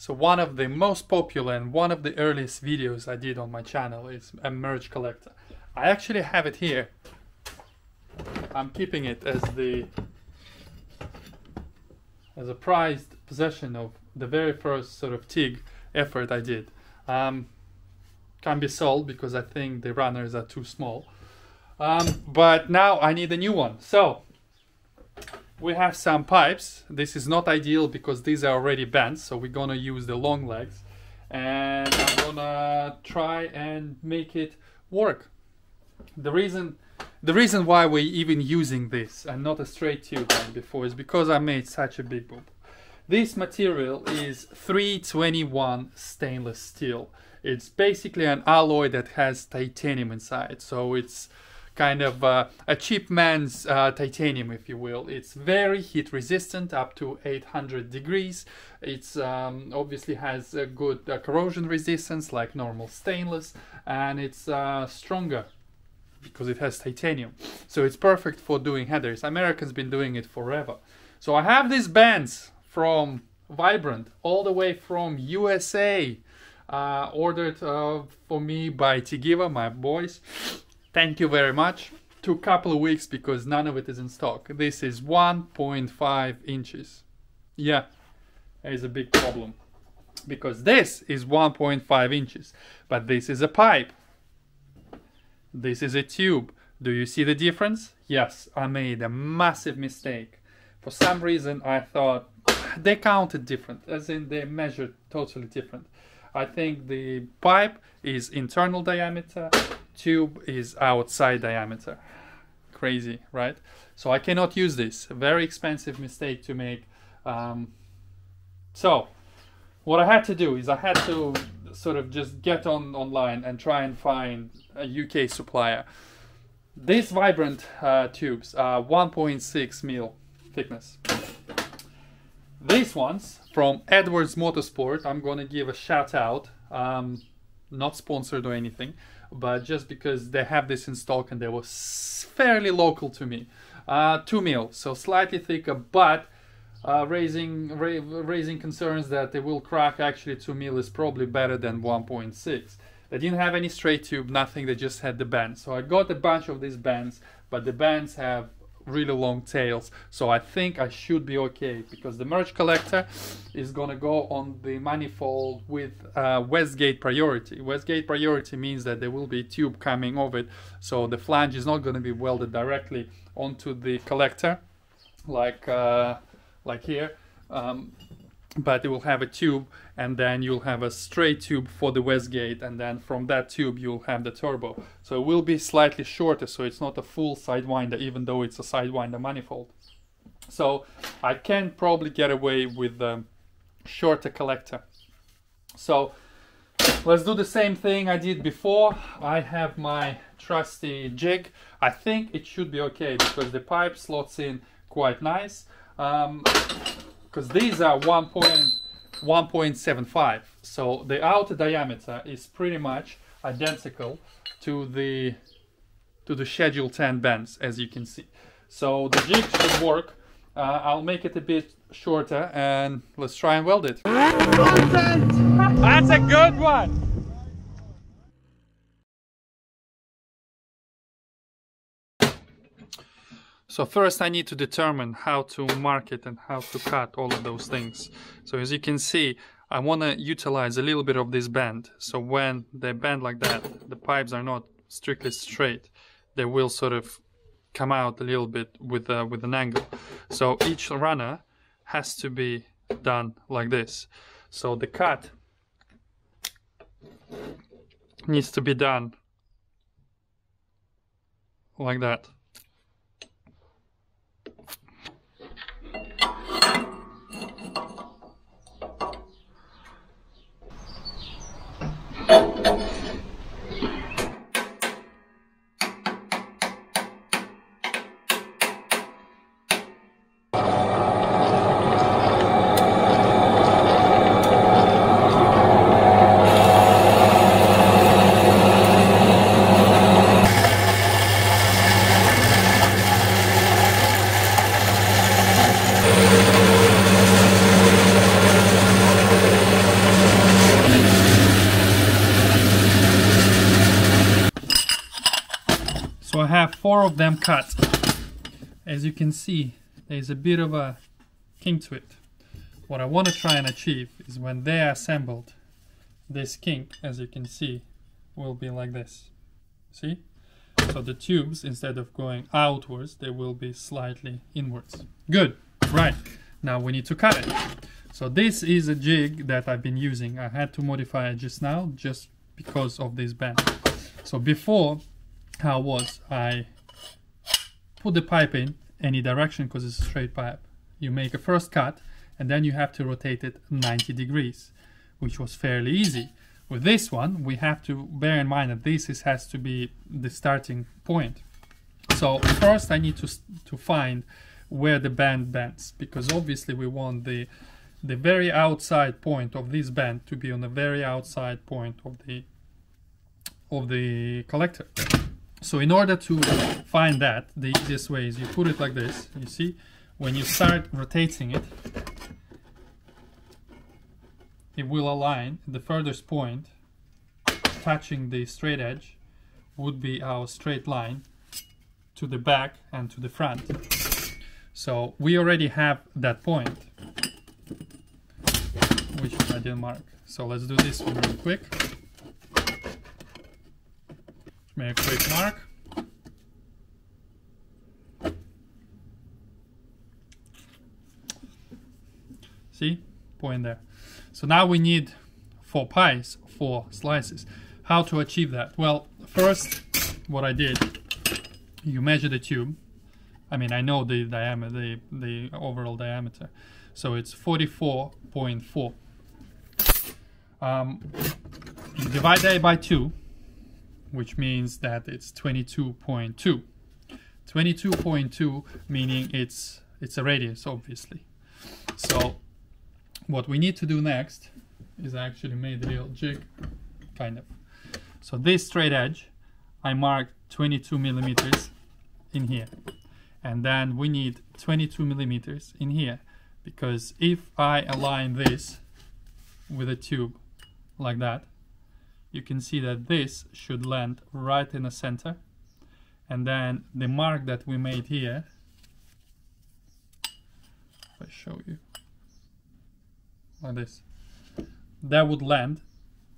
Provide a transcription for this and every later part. So one of the most popular and one of the earliest videos I did on my channel is a merge collector. I actually have it here. I'm keeping it as a prized possession of the very first sort of TIG effort I did. Can't be sold because I think the runners are too small. But now I need a new one. So we have some pipes. This is not ideal because these are already bent, so we're gonna use the long legs, and I'm gonna try and make it work. The reason why we're even using this and not a straight tube like before is because I made such a big boob. This material is 321 stainless steel. It's basically an alloy that has titanium inside, so it's kind of a cheap man's titanium, if you will. It's very heat resistant, up to 800 degrees. It's obviously has a good corrosion resistance like normal stainless, and it's stronger because it has titanium. So it's perfect for doing headers. Americans been doing it forever. So I have these bands from Vibrant all the way from USA, ordered for me by Tegiwa, my boys. Thank you very much. Took a couple of weeks because none of it is in stock. This is 1.5 inches. Yeah, that is a big problem because this is 1.5 inches, but this is a pipe. This is a tube. Do you see the difference? Yes, I made a massive mistake. For some reason, I thought they counted different, as in they measured totally different. I think the pipe is internal diameter, tube is outside diameter. Crazy, right? So I cannot use this. Very expensive mistake to make. So what I had to do is I had to sort of just get online and try and find a UK supplier. These Vibrant tubes are 1.6 mil thickness. These ones from Edwards Motorsport, I'm gonna give a shout out. Not sponsored or anything, but just because they have this in stock and they were fairly local to me. 2 mil, so slightly thicker, but raising concerns that they will crack. Actually, 2 mil is probably better than 1.6. They didn't have any straight tube, nothing. They just had the bands. So I got a bunch of these bands, but the bands have really long tails, so I think I should be okay because the merge collector is gonna go on the manifold with Westgate priority. Westgate priority means that there will be a tube coming over it, so the flange is not going to be welded directly onto the collector like here, but it will have a tube, and then you'll have a straight tube for the Westgate, and then from that tube you'll have the turbo. So it will be slightly shorter, so it's not a full sidewinder, even though it's a sidewinder manifold. So I can probably get away with a shorter collector. So let's do the same thing I did before. I have my trusty jig. I think it should be okay because the pipe slots in quite nice. Because these are 1.75, so the outer diameter is pretty much identical to the Schedule 10 bands, as you can see. So the jig should work. I'll make it a bit shorter, and let's try and weld it. That's a good one! So first I need to determine how to mark it and how to cut all of those things. So as you can see, I want to utilize a little bit of this bend. So when they bend like that, the pipes are not strictly straight. They will sort of come out a little bit with an angle. So each runner has to be done like this. So the cut needs to be done like that. So I have four of them cut. As you can see, there's a bit of a kink to it. What I want to try and achieve is when they are assembled, this kink, as you can see, will be like this. See? So the tubes, instead of going outwards, they will be slightly inwards. Good. Right. Now we need to cut it. So this is a jig that I've been using. I had to modify it just now, just because of this bend. So before, how was I put the pipe in any direction because it's a straight pipe. You make a first cut and then you have to rotate it 90 degrees, which was fairly easy. With this one, we have to bear in mind that this has to be the starting point. So first I need to find where the bend bends, because obviously we want the very outside point of this bend to be on the very outside point of the collector. So in order to find that, the easiest way is you put it like this. You see, when you start rotating it, it will align. The furthest point touching the straight edge would be our straight line to the back and to the front. So we already have that point, which I didn't mark. So let's do this one real quick. Make a quick mark. See? Point there. So now we need 4 slices. How to achieve that? Well, first what I did, you measure the tube. I mean, I know the diameter, the overall diameter, so it's 44.4. Divide that by 2, which means that it's 22.2. 22.2 meaning it's a radius, obviously. So what we need to do next is I actually made a little jig, kind of. So this straight edge, I marked 22 mm in here. And then we need 22 mm in here, because if I align this with a tube like that, you can see that this should land right in the center, and then the mark that we made here, if I show you like this, that would land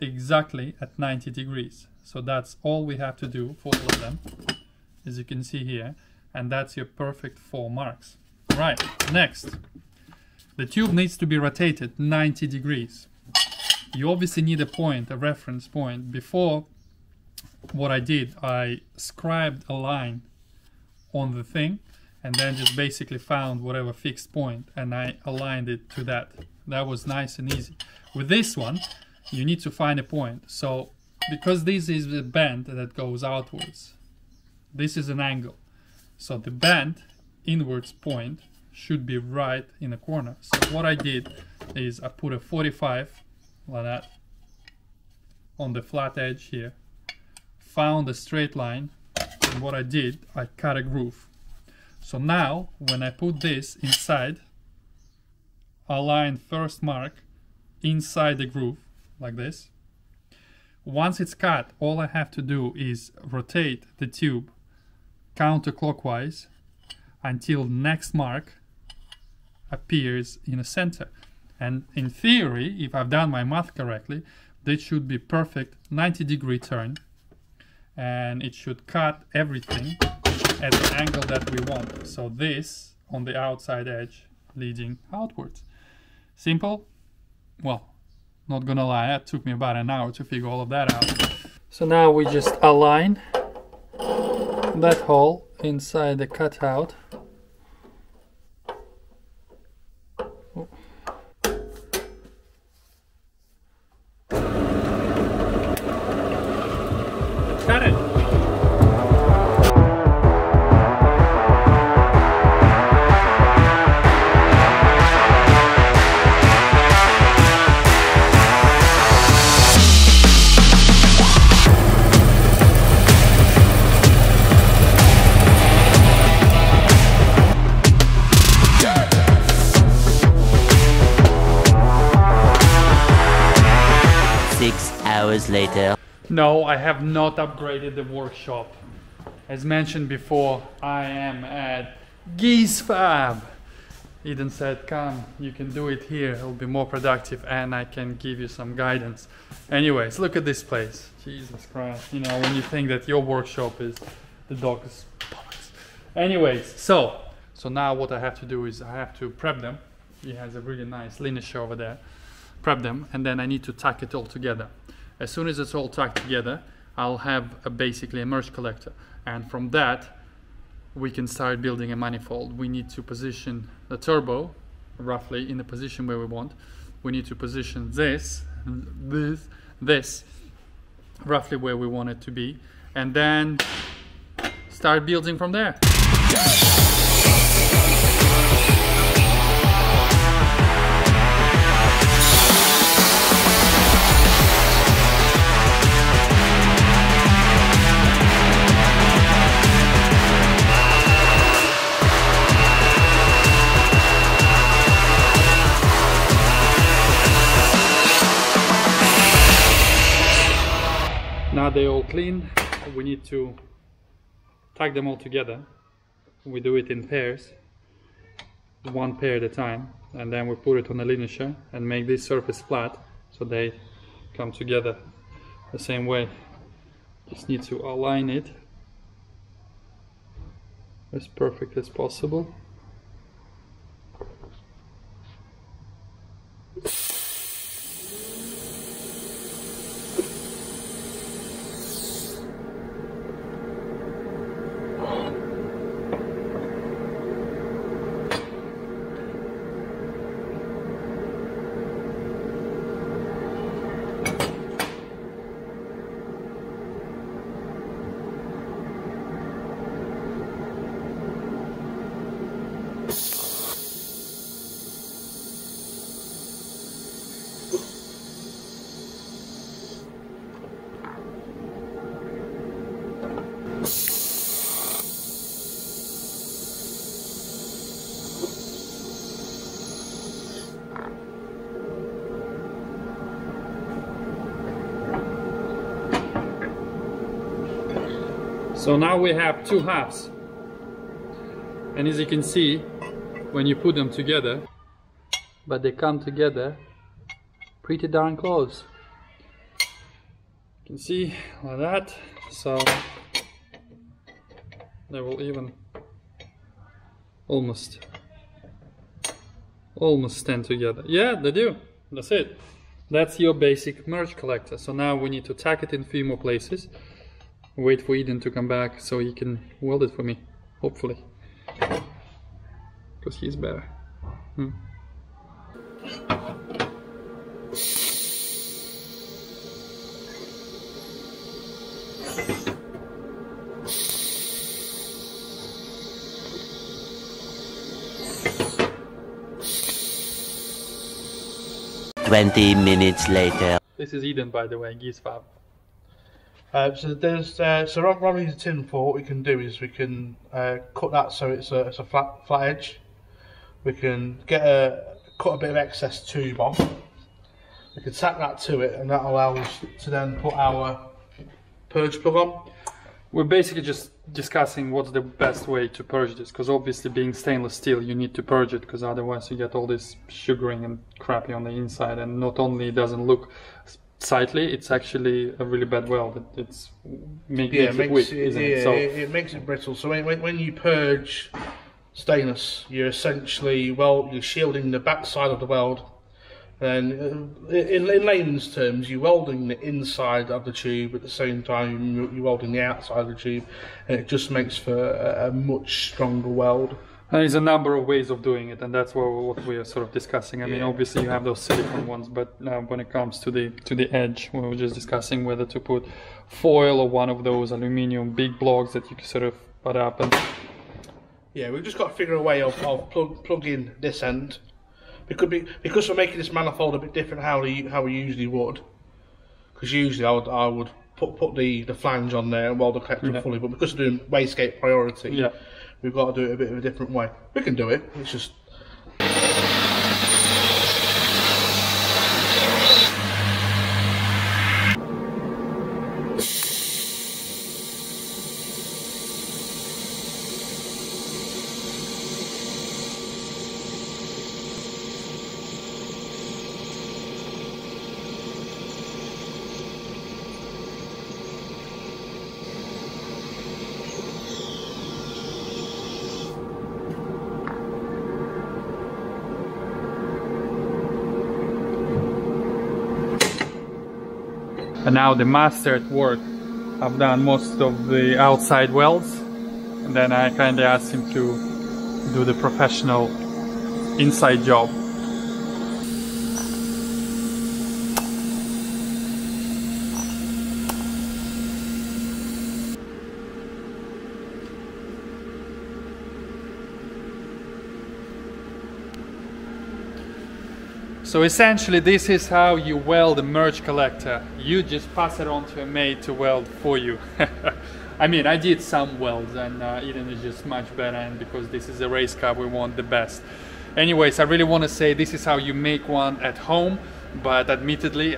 exactly at 90 degrees. So that's all we have to do for all of them, as you can see here. And that's your perfect 4 marks. Right, next. The tube needs to be rotated 90 degrees. You obviously need a point, a reference point. Before, what I did, I scribed a line on the thing and then just basically found whatever fixed point and I aligned it to that. That was nice and easy. With this one, you need to find a point. So, because this is the bend that goes outwards, this is an angle. So the bent inwards point should be right in the corner. So what I did is I put a 45 like that on the flat edge here, found a straight line, and what I did, I cut a groove. So now when I put this inside, align first mark inside the groove like this. Once it's cut, all I have to do is rotate the tube counterclockwise until next mark appears in the center. And in theory, if I've done my math correctly, this should be perfect 90-degree turn, and it should cut everything at the angle that we want. So this on the outside edge leading outwards. Simple? Well, not gonna lie, that took me about an hour to figure all of that out. So now we just align that hole inside the cutout. Oh. Cut it! Later. No, I have not upgraded the workshop. As mentioned before, I am at GizFab. Eden said, come, you can do it here. It'll be more productive and I can give you some guidance. Anyways, look at this place. Jesus Christ, you know, when you think that your workshop is the dog's box. Anyways, so now what I have to do is I have to prep them. He has a really nice lineage over there. Prep them, and then I need to tack it all together. As soon as it's all tacked together, I'll have basically a merge collector. And from that, we can start building a manifold. We need to position the turbo roughly in the position where we want. We need to position this roughly where we want it to be, and then start building from there. Now they're all clean, we need to tack them all together. We do it in pairs, one pair at a time, and then we put it on a linisher and make this surface flat so they come together the same way. Just need to align it as perfect as possible. So now we have two halves, and as you can see, when you put them together, but they come together pretty darn close. You can see like that, so they will even almost stand together. Yeah, they do. That's it. That's your basic merge collector. So now we need to tack it in a few more places. Wait for Eden to come back so he can weld it for me, hopefully, because he's better. . 20 minutes later. This is Eden, by the way, GizFab. So rather than use a tin foil, what we can do is we can cut that so it's a flat edge. We can cut a bit of excess tube off. We can tack that to it, and that allows us to then put our purge plug on. We're basically just discussing what's the best way to purge this, because obviously being stainless steel, you need to purge it, because otherwise you get all this sugaring and crappy on the inside, and not only it doesn't look sightly, it's actually a really bad weld. It makes it brittle. So when you purge stainless, you're essentially, well, you're shielding the backside of the weld. And in layman's terms, you're welding the inside of the tube at the same time you're welding the outside of the tube, and it just makes for a much stronger weld. And there's a number of ways of doing it, and that's what we are sort of discussing. I mean, obviously you have those silicone ones, but now when it comes to the edge, we were just discussing whether to put foil or one of those aluminium big blocks that you can sort of put up. And yeah, we've just got to figure a way of plugging this end. Because we're making this manifold a bit different how we usually would. Because usually I would put the flange on there and weld the collector fully, but because we're doing Westgate priority. Yeah. We've got to do it a bit of a different way. We can do it, it's just... And now the master at work, I've done most of the outside welds, and then I kindly asked him to do the professional inside job. So essentially this is how you weld a merge collector. You just pass it on to a mate to weld for you. I mean, I did some welds, and Eden is just much better, and because this is a race car we want the best. Anyways, I really want to say this is how you make one at home, but admittedly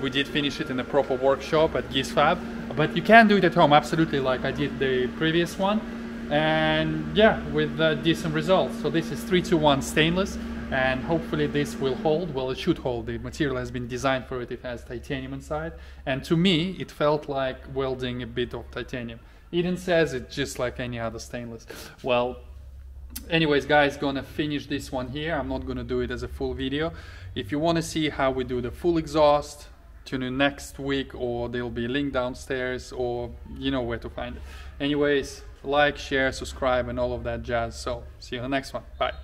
we did finish it in a proper workshop at GizFab, but you can do it at home absolutely like I did the previous one, and yeah, with decent results. So this is 321 stainless. And hopefully this will hold. Well, it should hold. The material has been designed for it. It has titanium inside, and to me it felt like welding a bit of titanium. Eden says it's just like any other stainless. Well, anyways guys, gonna finish this one here. I'm not gonna do it as a full video. If you want to see how we do the full exhaust, tune in next week, or there'll be a link downstairs, or you know where to find it. Anyways, like, share, subscribe and all of that jazz. So see you in the next one. Bye.